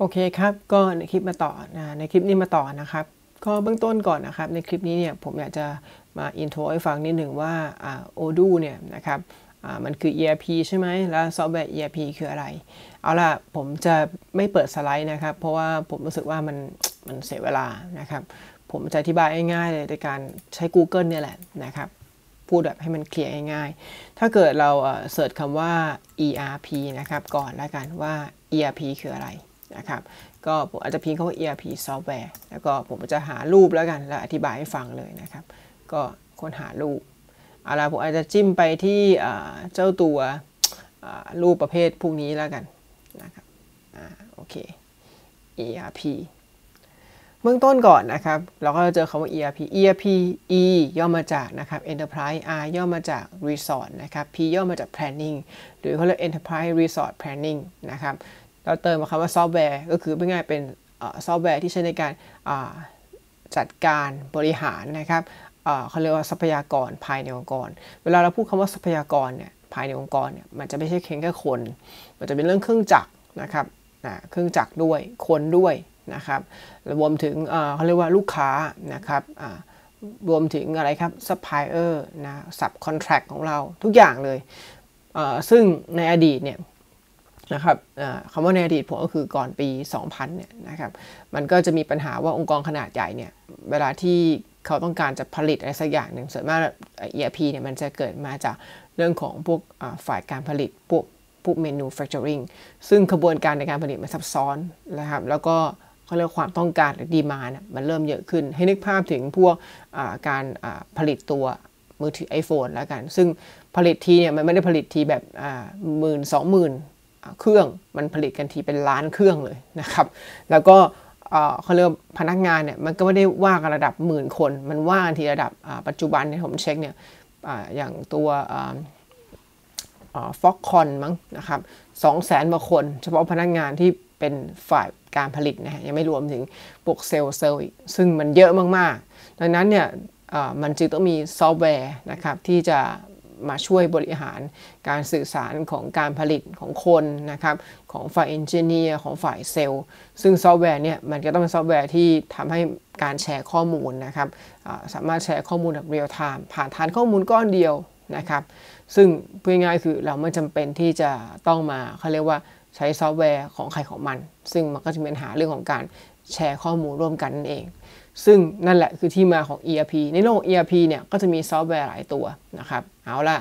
โอเคครับก็ในคลิปมาต่อนะครับก็เบื้องต้นก่อนนะครับในคลิปนี้เนี่ยผมอยากจะมาอินโทรให้ฟังนิดหนึ่งว่าOdoo เนี่ยนะครับมันคือ ERP ใช่ไหมแล้วซอฟต์แวร์ ERP คืออะไรเอาล่ะผมจะไม่เปิดสไลด์นะครับเพราะว่าผมรู้สึกว่ามันเสียเวลานะครับผมจะอธิบายง่ายๆเลยในการใช้ Google เนี่ยแหละนะครับพูดแบบให้มันเคลียร์ง่ายๆถ้าเกิดเราเสิร์ชคำว่า ERP นะครับก่อนแล้วกันว่า ERP คืออะไรนะครับก็ผมอาจจะพิมพ์คำว่า ERP ซอฟต์แวร์แล้วก็ผมจะหารูปแล้วกันแล้วอธิบายให้ฟังเลยนะครับก็ค้นหารูปเอาล่ะผมอาจจะจิ้มไปที่เจ้าตัวรูปประเภทพวกนี้แล้วกันนะครับโอเค ERP เบื้องต้นก่อนนะครับเราก็จะเจอคำว่า ERP E ย่อมาจากนะครับ Enterprise R ย่อมาจาก Resort นะครับ P ย่อมาจาก Planning หรือเขาเรียก Enterprise Resort Planning นะครับเราเติมคำว่าซอฟต์แวร์ก็คือเป็นง่ายเป็นซอฟต์แวร์ที่ใช้ในการจัดการบริหารนะครับเขาเรียกว่าทรัพยากรภายในองค์กรเวลาเราพูดคำว่าทรัพยากรเนี่ยภายในองค์กรเนี่ยมันจะไม่ใช่แค่คนมันจะเป็นเรื่องเครื่องจักรนะครับเครื่องจักรด้วยคนด้วยนะครับรวมถึงเขาเรียกว่าลูกค้านะครับรวมถึงอะไรครับซัพพลายเออร์นะซับคอนแทรคของเราทุกอย่างเลยซึ่งในอดีตเนี่ยนะครับคำว่าในอดีตผมก็คือก่อนปี 2000 เนี่ยนะครับมันก็จะมีปัญหาว่าองค์กรขนาดใหญ่เนี่ยเวลาที่เขาต้องการจะผลิตอะไรสักอย่างหนึ่งส่วนมาก ERP เนี่ยมันจะเกิดมาจากเรื่องของพวกฝ่ายการผลิตพวก manufacturing ซึ่งกระบวนการในการผลิตมันซับซ้อนนะครับแล้วก็เขาเรียกความต้องการหรือ demand มันเริ่มเยอะขึ้นให้นึกภาพถึงพวกการผลิตตัวมือถือ iPhone แล้วกันซึ่งผลิตทีเนี่ยมันไม่ได้ผลิตทีแบบ10,000-20,000เครื่องมันผลิตกันทีเป็นล้านเครื่องเลยนะครับแล้วก็เขาเรียกพนักงานเนี่ยมันก็ไม่ได้ว่ากันระดับหมื่นคนมันว่ากันทีระดับปัจจุบันที่ผมเช็คเนี่ยอย่างตัวฟ็อกคอนมั้งนะครับ200,000 กว่าคนเฉพาะพนักงานที่เป็นฝ่ายการผลิตนะฮะยังไม่รวมถึงพวกเซลล์อีกซึ่งมันเยอะมากๆดังนั้นเนี่ยมันจึงต้องมีซอฟต์แวร์นะครับที่จะมาช่วยบริหารการสื่อสารของการผลิตของคนนะครับของฝ่ายเอนจิเนียร์ของฝ่ายเซลล์ซึ่งซอฟต์แวร์เนี่ยมันก็ต้องเป็นซอฟต์แวร์ที่ทำให้การแชร์ข้อมูลนะครับสามารถแชร์ข้อมูลแบบเรียลไทม์ผ่านฐานข้อมูลก้อนเดียวนะครับซึ่งพูดง่ายๆคือเราไม่จำเป็นที่จะต้องมาเขาเรียกว่าใช้ซอฟต์แวร์ของใครของมันซึ่งมันก็จะมีปัญหาเรื่องของการแชร์ข้อมูลร่วมกันนั่นเองซึ่งนั่นแหละคือที่มาของ ERP ในโลก ERP เนี่ยก็จะมีซอฟต์แวร์หลายตัวนะครับเอาล่ะ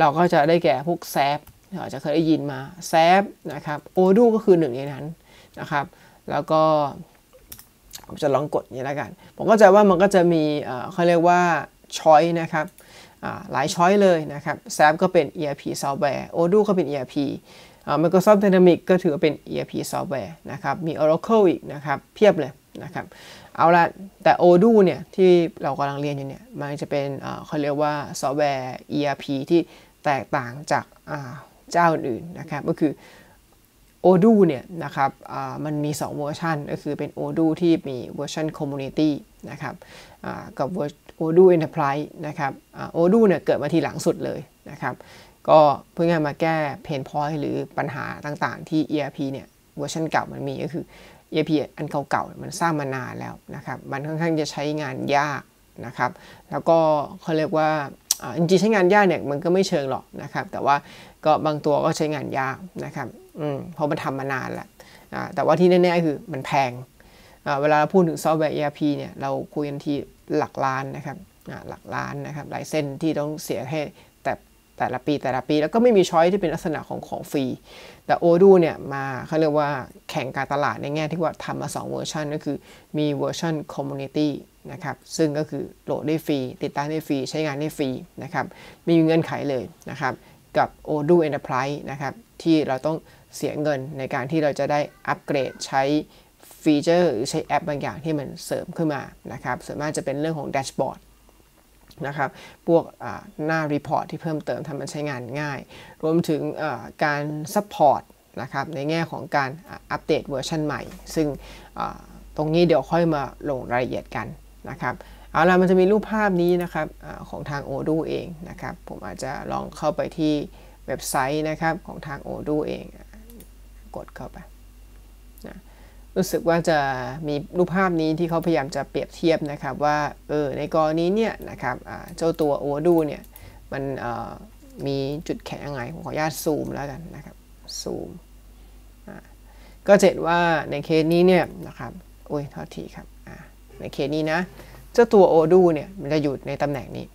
เราก็จะได้แก่พวก SAP เราจะเคยได้ยินมา SAP นะครับ Odoo ก็คือหนึ่งในนั้นนะครับแล้วก็ผมจะลองกดนี่แล้วกันผมก็จะว่ามันก็จะมีเขาเรียกว่า choice นะครับหลาย choice เลยนะครับ SAP ก็เป็น ERP ซอฟต์แวร์ Odoo ก็เป็น ERP Microsoft Dynamics ก็ถือว่าเป็น ERP ซอฟต์แวร์นะครับมี Oracle อีกนะครับเพียบเลยนะครับเอาละแต่ Odoo เนี่ยที่เรากำลังเรียนอยู่เนี่ยมันจะเป็นเขาเรียกว่าซอฟต์แวร์ ERP ที่แตกต่างจากเจ้าอื่นนะครับก็คือ Odoo เนี่ยนะครับมันมี2เวอร์ชันก็คือเป็น Odoo ที่มีเวอร์ชัน Community นะครับกับ Odoo Enterprise นะครับOdoo เนี่ยเกิดมาทีหลังสุดเลยนะครับก็เพื่อมาแก้เพนพอยต์หรือปัญหาต่างๆที่ ERP เนี่ยเวอร์ชันเก่ามันมีก็คือ ERP อันเก่าๆมันสร้างมานานแล้วนะครับมันค่อนข้างจะใช้งานยากนะครับแล้วก็เขาเรียกว่าจริงๆใช้งานยากเนี่ยมันก็ไม่เชิงหรอกนะครับแต่ว่าก็บางตัวก็ใช้งานยากนะครับเพราะมันทำมานานแล้วแต่ว่าที่แน่ๆคือมันแพงเวลาพูดถึงซอฟต์แวร์ ERP เนี่ยเราคุยกันทีหลักล้านนะครับหลักล้านนะครับหลายเส้นที่ต้องเสียให้แต่ละปีแล้วก็ไม่มีช้อยที่เป็นลักษณะของฟรีแต่ Odoo เนี่ยมาเขาเรียกว่าแข่งการตลาดในแง่ที่ว่าทำมา2เวอร์ชันก็คือมีเวอร์ชัน Community นะครับซึ่งก็คือโหลดได้ฟรีติดตั้งได้ฟรีใช้งานได้ฟรีนะครับไม่มีเงื่อนไขเลยนะครับกับ Odoo Enterprise นะครับที่เราต้องเสียเงินในการที่เราจะได้อัปเกรดใช้ฟีเจอร์หรือใช้แอปบางอย่างที่มันเสริมขึ้นมานะครับส่วนมากจะเป็นเรื่องของแดชบอร์ดนะครับพวกหน้ารีพอร์ตที่เพิ่มเติมทำมันใช้งานง่ายรวมถึงการซัพพอร์ตนะครับในแง่ของการอัปเดตเวอร์ชันใหม่ซึ่งตรงนี้เดี๋ยวค่อยมาลงรายละเอียดกันนะครับเอาล่ะมันจะมีรูปภาพนี้นะครับของทาง Odoo เองนะครับผมอาจจะลองเข้าไปที่เว็บไซต์นะครับของทาง Odoo เองกดเข้าไปนะ รู้สึกว่าจะมีรูปภาพนี้ที่เขาพยายามจะเปรียบเทียบนะครับว่าในกรณีเนี่ยนะครับเจ้าตัว Odoo เนี่ยมันมีจุดแข็งยังไงผมขออนุญาตซูมแล้วกันนะครับซูมก็เห็นว่าในเคสนี้เนี่ยนะครับโอ้ยโทษทีครับในเคสนี้นะเจ้าตัว Odoo เนี่ยมันจะอยู่ในตำแหน่งนี้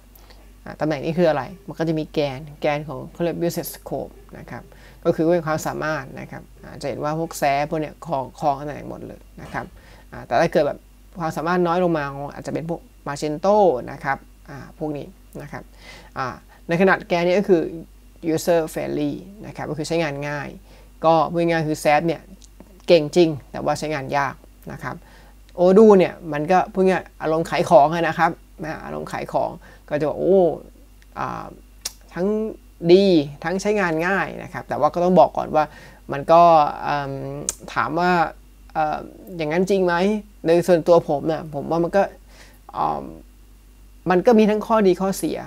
ตำแหน่งนี้คืออะไรมันก็จะมีแกนของเขาเรียก business scope นะครับก็คือเป็นความสามารถนะครับจะเห็นว่าพวกแซ่พวกเนี่ยคลองตำแหน่งหมดเลยนะครับแต่ถ้าเกิดแบบความสามารถน้อยลงมาอาจจะเป็นพวก Magento นะครับพวกนี้นะครับในขนาดแกนนี้ก็คือ user friendly นะครับก็คือใช้งานง่ายก็พูดง่ายคือแซ่เนี่ยเก่งจริงแต่ว่าใช้งานยากนะครับOdooเนี่ยมันก็พูดง่ายอารมณ์ขายของนะครับอารมณ์ขายของก็จะบอกโอ้ทั้งดีทั้งใช้งานง่ายนะครับแต่ว่าก็ต้องบอกก่อนว่ามันก็ถามว่าอย่างนั้นจริงไหมในส่วนตัวผมเนี่ยผมว่ามันก็มีทั้งข้อดีข้อเสีย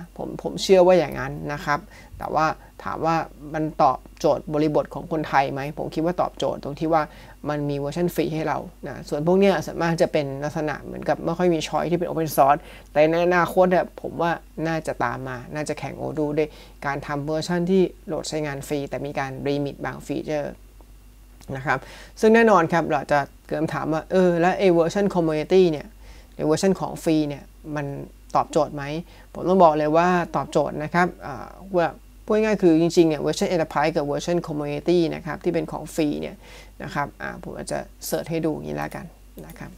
ผมเชื่อว่าอย่างนั้นนะครับแต่ว่าถามว่ามันตอบโจทย์บริบทของคนไทยไหมผมคิดว่าตอบโจทย์ตรงที่ว่ามันมีเวอร์ชันฟรีให้เรานะส่วนพวกเนี้ยส่วนมากจะเป็นลักษณะเหมือนกับไม่ค่อยมีช้อยที่เป็น Open Source แต่ในอนาคตเนี่ยผมว่าน่าจะตามมาน่าจะแข่ง Odoo ด้วยการทำเวอร์ชันที่โหลดใช้งานฟรีแต่มีการรีมิตบางฟีเจอร์นะครับซึ่งแน่นอนครับเราจะเกิดถามว่าแล้วไอ้เวอร์ชัน Community เนี่ยไอ้เวอร์ชันของฟรีเนี่ยมันตอบโจทย์ไหมผมต้องบอกเลยว่าตอบโจทย์นะครับว่าพูดง่ายคือจริงๆเนี่ยเวอร์ชัน Enterprise กับเวอร์ชัน Community นะครับที่เป็นของฟรีเนี่ยนะครับผมอาจจะเสิร์ชให้ดูอย่างนี้แล้วกันนะครับ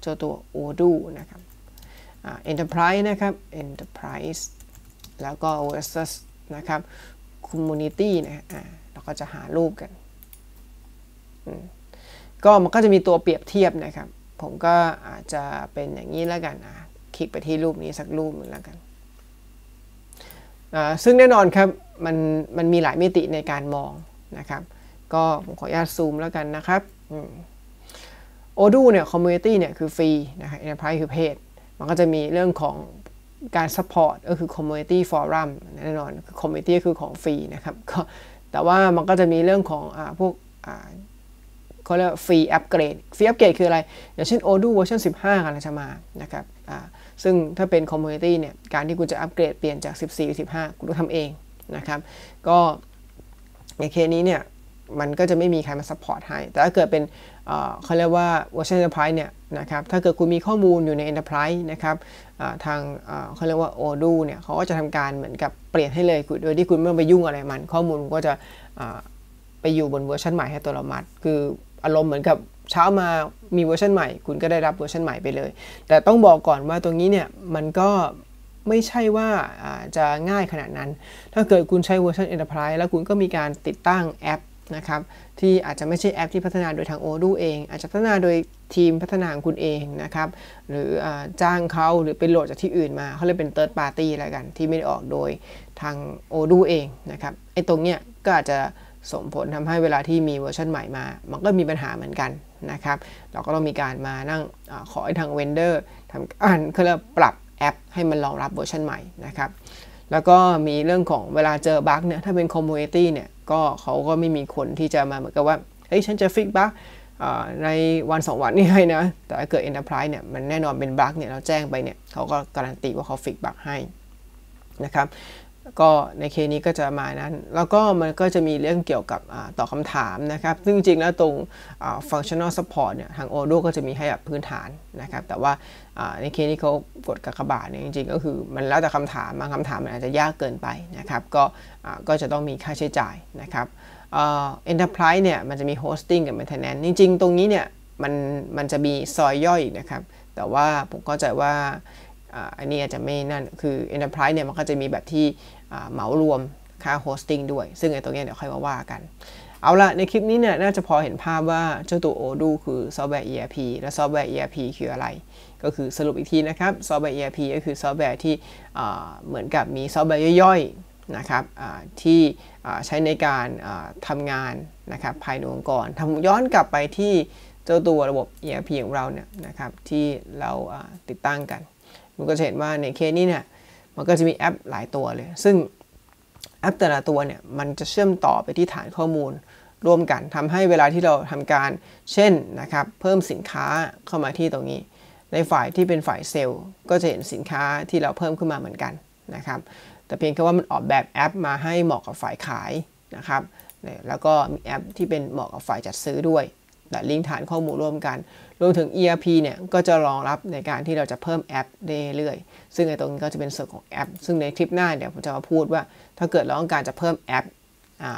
เจ้าตัว Odoo นะครับEnterprise นะครับ Enterprise แล้วก็ versus นะครับ Community นะเราก็จะหารูปกันก็มันก็จะมีตัวเปรียบเทียบนะครับผมก็อาจจะเป็นอย่างนี้แล้วกันคลิกไปที่รูปนี้สักรูปหนึ่งแล้วกันซึ่งแน่นอนครับมันมีหลายมิติในการมองนะครับก็ผมขออนุญาตซูมแล้วกันนะครับOdoo เนี่ย Community เนี่ยคือฟรีนะครับ Enterprise คือเพจมันก็จะมีเรื่องของการ support ก็คือ Community Forum แน่นอน Community คือของฟรีนะครับก็แต่ว่ามันก็จะมีเรื่องของพวกเขาเรียกฟรีอัปเกรดคืออะไรอย่างเช่น Odoo เวอร์ชัน15กำลังจะมานะครับซึ่งถ้าเป็น Community เนี่ยการที่คุณจะอัปเกรดเปลี่ยนจาก14หรือ15คุณต้องทำเองนะครับก็ในเคสนี้เนี่ยมันก็จะไม่มีใครมาซัพพอร์ตให้แต่ถ้าเกิดเป็นเขาเรียกว่าเวอร์ชัน Enterprise เนี่ยนะครับถ้าเกิดคุณมีข้อมูลอยู่ใน Enterprise นะครับทางเขาเรียกว่า Odoo เนี่ยเขาก็จะทำการเหมือนกับเปลี่ยนให้เลยโดยที่คุณไม่ต้องไปยุ่งอะไรมันข้อมูลก็จะไปอยู่บนเวอร์ชันใหม่ให้ตัวเรามัดคืออารมณ์เหมือนกับเช้ามามีเวอร์ชันใหม่คุณก็ได้รับเวอร์ชันใหม่ไปเลยแต่ต้องบอกก่อนว่าตรงนี้เนี่ยมันก็ไม่ใช่ว่าจะง่ายขนาดนั้นถ้าเกิดคุณใช้เวอร์ชัน Enterprise แล้วคุณก็มีการติดตั้งแอปนะครับที่อาจจะไม่ใช่แอปที่พัฒนาโดยทาง Odoo เองอาจจะพัฒนาโดยทีมพัฒนาของคุณเองนะครับหรือจ้างเขาหรือไปโหลดจากที่อื่นมาเขาเลยเป็น Third Party อะไรกันที่ไม่ได้ออกโดยทาง Odoo เองนะครับไอ้ตรงเนี้ยก็อาจจะส่งผลทำให้เวลาที่มีเวอร์ชันใหม่มามันก็มีปัญหาเหมือนกันนะครับเราก็ต้องมีการมานั่งขอให้ทางเวนเดอร์ทำการเขาเรียกปรับแอปให้มันรองรับเวอร์ชันใหม่นะครับแล้วก็มีเรื่องของเวลาเจอบั๊กเนี่ยถ้าเป็นคอมมูนิตี้เนี่ยก็เขาก็ไม่มีคนที่จะมาเหมือนกับว่าเฮ้ยฉันจะฟิกบั๊กในวัน2วันนี้ให้นะแต่ถ้าเกิด Enterprise เนี่ยมันแน่นอนเป็นบั๊กเนี่ยเราแจ้งไปเนี่ยเขาก็การันตีว่าเขาฟิกบั๊กให้นะครับก็ในเคสนี้ก็จะมานั้นแล้วก็มันก็จะมีเรื่องเกี่ยวกับตอบคำถามนะครับซึ่งจริงๆแล้วตรง functional support เนี่ยทาง Odoo ก็จะมีให้แบบพื้นฐานนะครับแต่ว่าในเคสนี้เขากดกากบาทเนี่ยจริงๆก็คือมันแล้วแต่คำถามบางคำถามมันอาจจะยากเกินไปนะครับก็จะต้องมีค่าใช้จ่ายนะครับEnterprise เนี่ยมันจะมี hosting กับ maintenance จริงๆตรงนี้เนี่ยมันจะมีซอยย่อยอีกนะครับแต่ว่าผมเข้าใจว่าอันนี้อาจจะไม่นั่นคือ Enterprise เนี่ยมันก็จะมีแบบที่เหมารวมค่า Hosting ด้วยซึ่งไอ้ตรงนี้เดี๋ยวค่อยมาว่ากันเอาละในคลิปนี้เนี่ยน่าจะพอเห็นภาพว่าเจ้าตัว Odoo คือซอฟต์แวร์ ERP และซอฟต์แวร์ ERP คืออะไรก็คือสรุปอีกทีนะครับซอฟต์แวร์ ERP ก็คือซอฟต์แวร์ที่เหมือนกับมีซอฟต์แวร์ย่อยๆนะครับที่ใช้ในการทำงานนะครับภายในองค์กรทำย้อนกลับไปที่เจ้าตัวระบบ ERP ของเราเนี่ยนะครับที่เราติดตั้งกันมันก็จะเห็นว่าในเคสนี้เนี่ยมันก็จะมีแอปหลายตัวเลยซึ่งแอปแต่ละตัวเนี่ยมันจะเชื่อมต่อไปที่ฐานข้อมูล ร่วมกันทำให้เวลาที่เราทำการเช่นนะครับเพิ่มสินค้าเข้ามาที่ตรงนี้ในฝ่ายที่เป็นฝ่ายเซลล์ก็จะเห็นสินค้าที่เราเพิ่มขึ้นมาเหมือนกันนะครับแต่เพียงแค่ว่ามันออกแบบแอปมาให้เหมาะกับฝ่ายขายนะครับแล้วก็มีแอปที่เป็นเหมาะกับฝ่ายจัดซื้อด้วยและลิงก์ฐานข้อมูลร่วมกันรวมถึง ERP เนี่ยก็จะรองรับในการที่เราจะเพิ่มแอปเรื่อยๆซึ่งในตรงนี้ก็จะเป็นส่วนของแอปซึ่งในคลิปหน้าเดี๋ยวผมจะมาพูดว่าถ้าเกิดเราต้องการจะเพิ่มแอป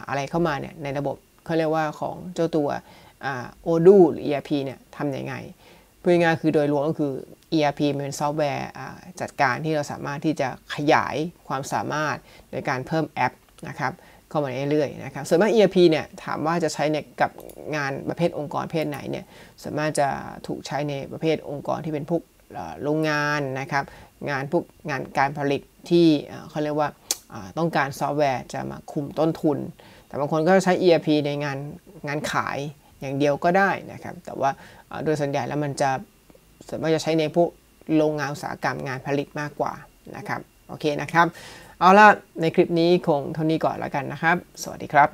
อะไรเข้ามาเนี่ยในระบบเขาเรียกว่าของเจ้าตัว Odoo หรือ ERP เนี่ยทำยังไงพูดง่ายๆคือโดยรวมก็คือ ERP เป็นซอฟต์แวร์จัดการที่เราสามารถที่จะขยายความสามารถในการเพิ่มแอปนะครับเข้ามาเรื่อยๆนะครับส่วนมาก ERP เนี่ยถามว่าจะใช้ในกับงานประเภทองค์กรประเภทไหนเนี่ยส่วนมากจะถูกใช้ในประเภทองค์กรที่เป็นพวกโรงงานนะครับงานพวกงานการผลิตที่เขาเรียกว่าต้องการซอฟต์แวร์จะมาคุมต้นทุนแต่บางคนก็ใช้ ERP ในงานขายอย่างเดียวก็ได้นะครับแต่ว่าโดยส่วนใหญ่แล้วมันจะส่วนมากจะใช้ในพวกโรงงานอุตสาหกรรมงานผลิตมากกว่านะครับโอเคนะครับเอาล่ะในคลิปนี้คงเท่านี้ก่อนแล้วกันนะครับสวัสดีครับ